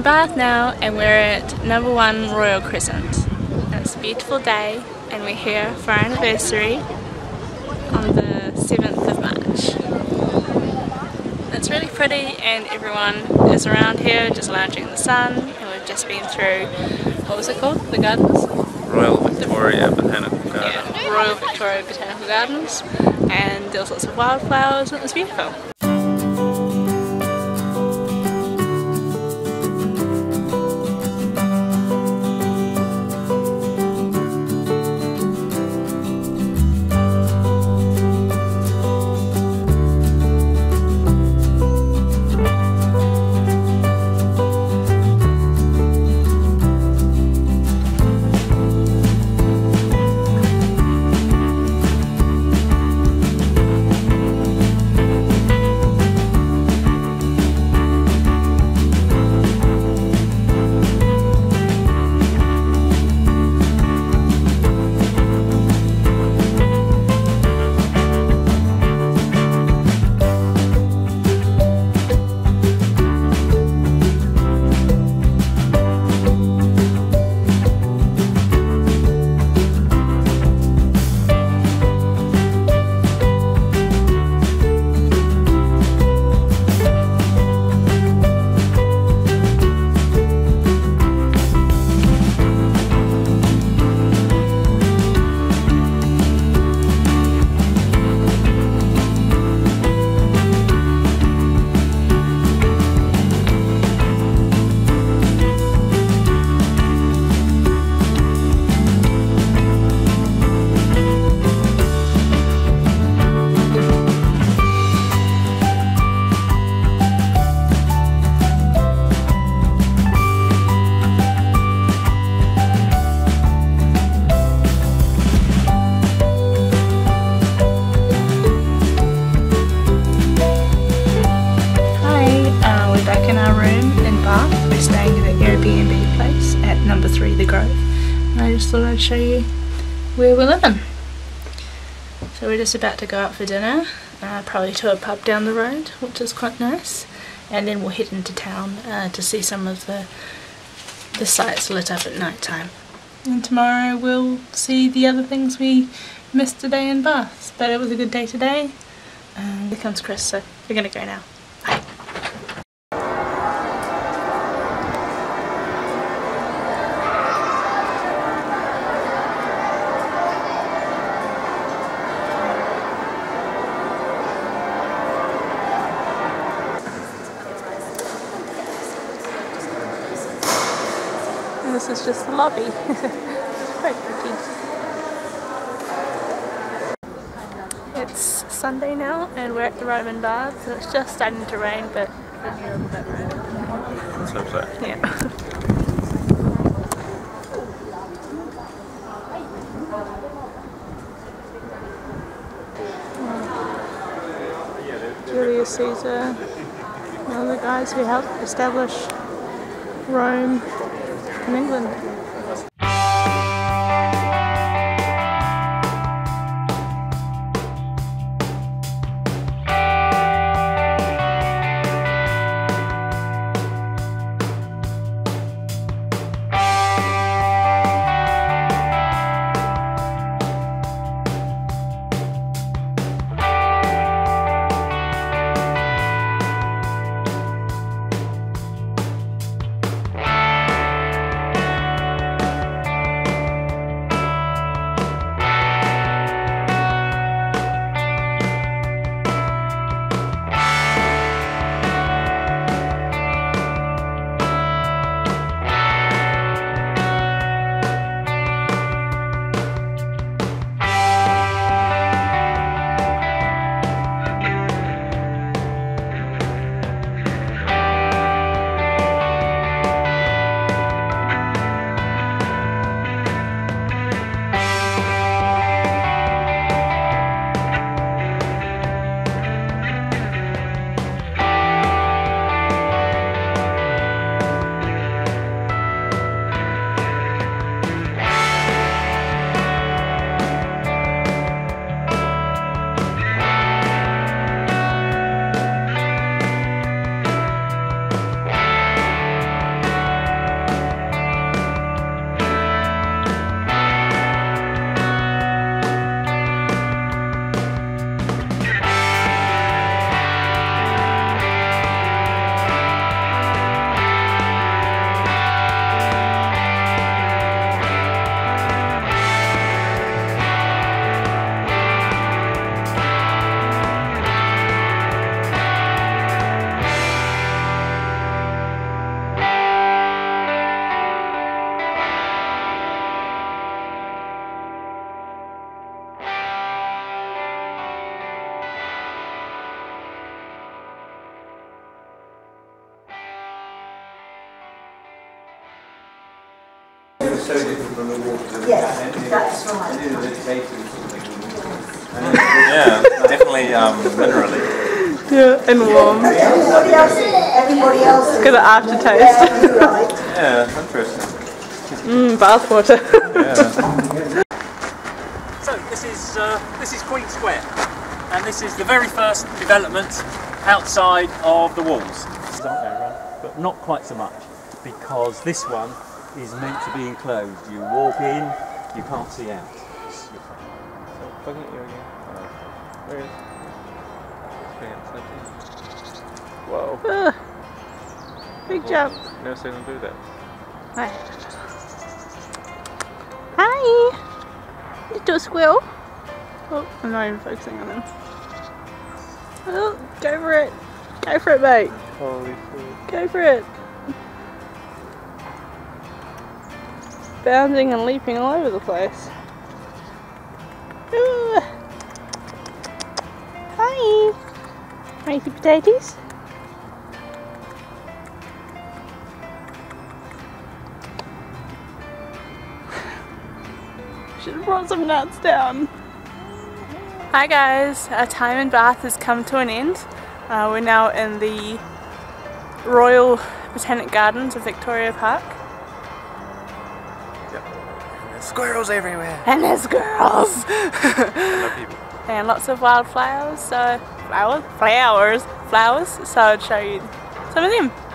Roman Bath now, and we're at number 1 Royal Crescent. And it's a beautiful day, and we're here for our anniversary on the 7th of March. It's really pretty, and everyone is around here just lounging in the sun, and we've just been through, what was it called? The gardens? Royal Victoria Botanical Gardens. Yeah, Royal Victoria Botanical Gardens, and there's lots of wildflowers, and it was beautiful. The Grove, and I just thought I'd show you where we're living. So we're just about to go out for dinner, probably to a pub down the road, which is quite nice, and then we'll head into town to see some of the sites lit up at night time. And tomorrow we'll see the other things we missed today in Bath, but it was a good day today. Here comes Chris, so we're gonna go now. Bye. This is just the lobby. It's quite pretty. It's Sunday now, and we're at the Roman Baths. So it's just starting to rain, but it's a little bit rainy. It's lovely. Yeah. Julius Caesar, one of the guys who helped establish Rome in England. so different from the water. Yes, that's right. And the vegetation or something. Yeah, definitely minerally. Yeah, and warm. Everybody else. Got an aftertaste. Right. Yeah, interesting. Bath water. Yeah. So this is Queen Square, and this is the very first development outside of the walls. But not quite so much, because this one is meant to be enclosed. You walk in, you can't see out. So, where is it? Whoa. Big jump. Never seen them do that. Hi. Hi! Little squirrel. Oh, I'm not even focusing on him. Oh, go for it. Go for it, mate. Holy shit. Go for it. Bounding and leaping all over the place. Ooh. Hi! Crazy potatoes. Should have brought some nuts down. Hi guys, our time in Bath has come to an end. We're now in the Royal Botanical Gardens of Victoria Park. Yep. And there's squirrels everywhere. And there's squirrels. And lots of wildflowers. So flowers, so I'd show you some of them.